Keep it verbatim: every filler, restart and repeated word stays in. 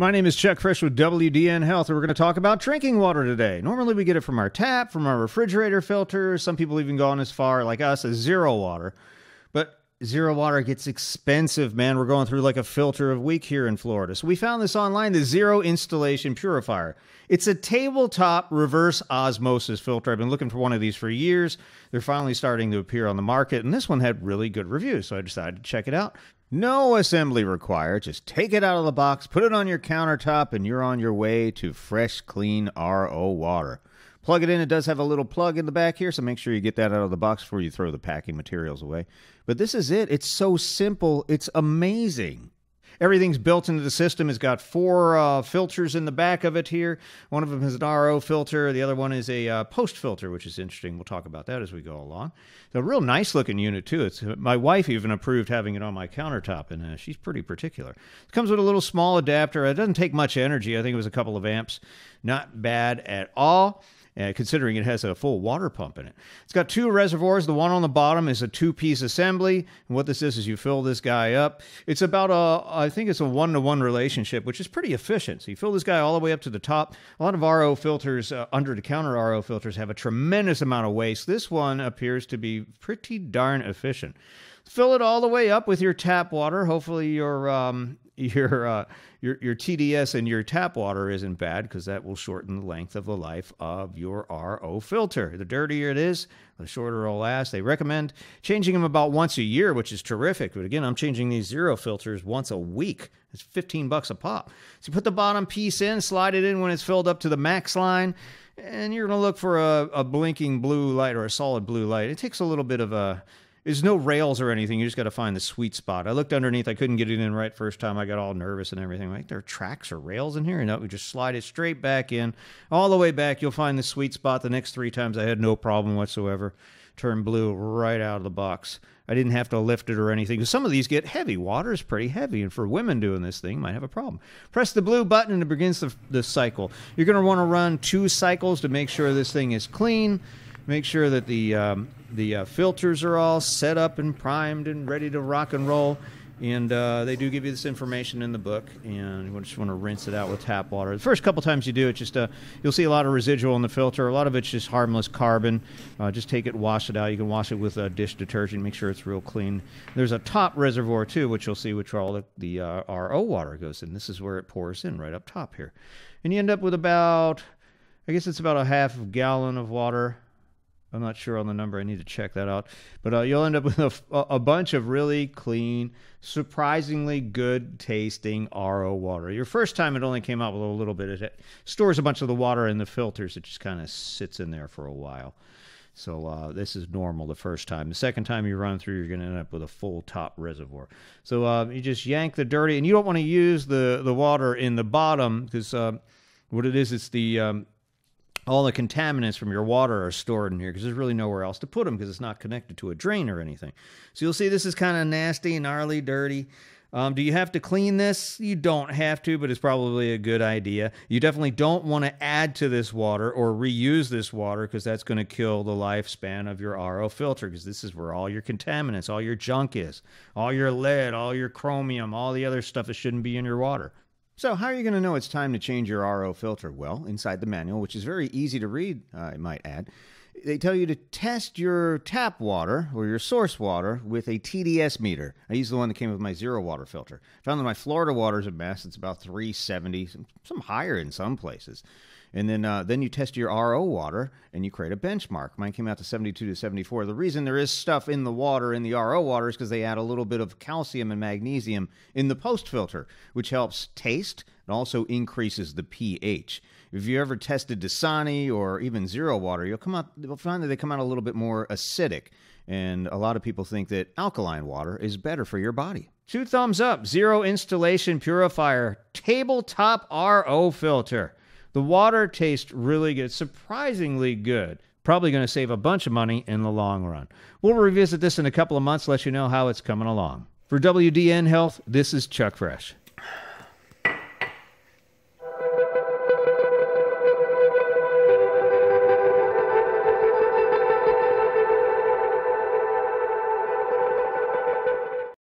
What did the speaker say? My name is Chuck Fresh with W D N Health, and we're going to talk about drinking water today. Normally we get it from our tap, from our refrigerator filter. Some people even gone as far, like us, as Zero Water. But Zero Water gets expensive, man. We're going through like a filter a week here in Florida. So we found this online, the Zero Installation Purifier. It's a tabletop reverse osmosis filter. I've been looking for one of these for years. They're finally starting to appear on the market, and this one had really good reviews, so I decided to check it out. No assembly required. Just take it out of the box, put it on your countertop, and you're on your way to fresh, clean R O water. Plug it in. It does have a little plug in the back here, so make sure you get that out of the box before you throw the packing materials away. But this is it. It's so simple. It's amazing. Everything's built into the system. It's got four uh, filters in the back of it here. One of them is an R O filter. The other one is a uh, post filter, which is interesting. We'll talk about that as we go along. It's a real nice-looking unit, too. It's, my wife even approved having it on my countertop, and uh, she's pretty particular. It comes with a little small adapter. It doesn't take much energy. I think it was a couple of amps. Not bad at all. Uh, considering it has a full water pump in it. It's got two reservoirs. The one on the bottom is a two-piece assembly. And what this is is you fill this guy up. It's about a, I think it's a one-to-one relationship, which is pretty efficient. So you fill this guy all the way up to the top. A lot of R O filters, uh, under-the-counter R O filters, have a tremendous amount of waste. This one appears to be pretty darn efficient. Fill it all the way up with your tap water. Hopefully your um, your, uh, your your T D S and your tap water isn't bad, because that will shorten the length of the life of your R O filter. The dirtier it is, the shorter it'll last. They recommend changing them about once a year, which is terrific. But again, I'm changing these Zero filters once a week. It's fifteen bucks a pop. So you put the bottom piece in, slide it in when it's filled up to the max line, and you're going to look for a, a blinking blue light or a solid blue light. It takes a little bit of a... There's no rails or anything. You just got to find the sweet spot. I looked underneath. I couldn't get it in right first time. I got all nervous and everything. Like, there are tracks or rails in here? No, we just slide it straight back in. All the way back, you'll find the sweet spot. The next three times, I had no problem whatsoever. Turned blue right out of the box. I didn't have to lift it or anything. Some of these get heavy. Water is pretty heavy, and for women doing this thing, might have a problem. Press the blue button, and it begins the, the cycle. You're going to want to run two cycles to make sure this thing is clean. Make sure that the um, the uh, filters are all set up and primed and ready to rock and roll. And uh, they do give you this information in the book. And you just want to rinse it out with tap water. The first couple times you do it, just uh, you'll see a lot of residual in the filter. A lot of it's just harmless carbon. Uh, just take it, wash it out. You can wash it with uh, dish detergent. Make sure it's real clean. There's a top reservoir, too, which you'll see, which all the, the uh, R O water goes in. This is where it pours in right up top here. And you end up with about, I guess it's about a half gallon of water. I'm not sure on the number. I need to check that out. But uh, you'll end up with a, a bunch of really clean, surprisingly good-tasting R O water. Your first time, it only came out with a little bit. It stores a bunch of the water in the filters. It just kind of sits in there for a while. So uh, this is normal the first time. The second time you run through, you're going to end up with a full top reservoir. So uh, you just yank the dirty. And you don't want to use the, the water in the bottom, because uh, what it is, it's the... Um, all the contaminants from your water are stored in here, because there's really nowhere else to put them, because it's not connected to a drain or anything. So you'll see this is kind of nasty, gnarly, dirty. Um, do you have to clean this? You don't have to, but it's probably a good idea. You definitely don't want to add to this water or reuse this water, because that's going to kill the lifespan of your R O filter, because this is where all your contaminants, all your junk is, all your lead, all your chromium, all the other stuff that shouldn't be in your water. So how are you going to know it's time to change your R O filter? Well, inside the manual, which is very easy to read, uh, I might add, they tell you to test your tap water or your source water with a T D S meter. I used the one that came with my Zero Water filter. I found that my Florida water is a mess. It's about three seventy, some, some higher in some places. And then uh, then you test your R O water, and you create a benchmark. Mine came out to seventy-two to seventy-four. The reason there is stuff in the water, in the R O water, is because they add a little bit of calcium and magnesium in the post filter, which helps taste and also increases the pH. If you ever tested Dasani or even Zero Water, you'll come out, you'll find that they come out a little bit more acidic. And a lot of people think that alkaline water is better for your body. Two thumbs up, Zero Installation Purifier, tabletop R O filter. The water tastes really good, surprisingly good. Probably going to save a bunch of money in the long run. We'll revisit this in a couple of months, let you know how it's coming along. For W D N Health, this is Chuck Fresh.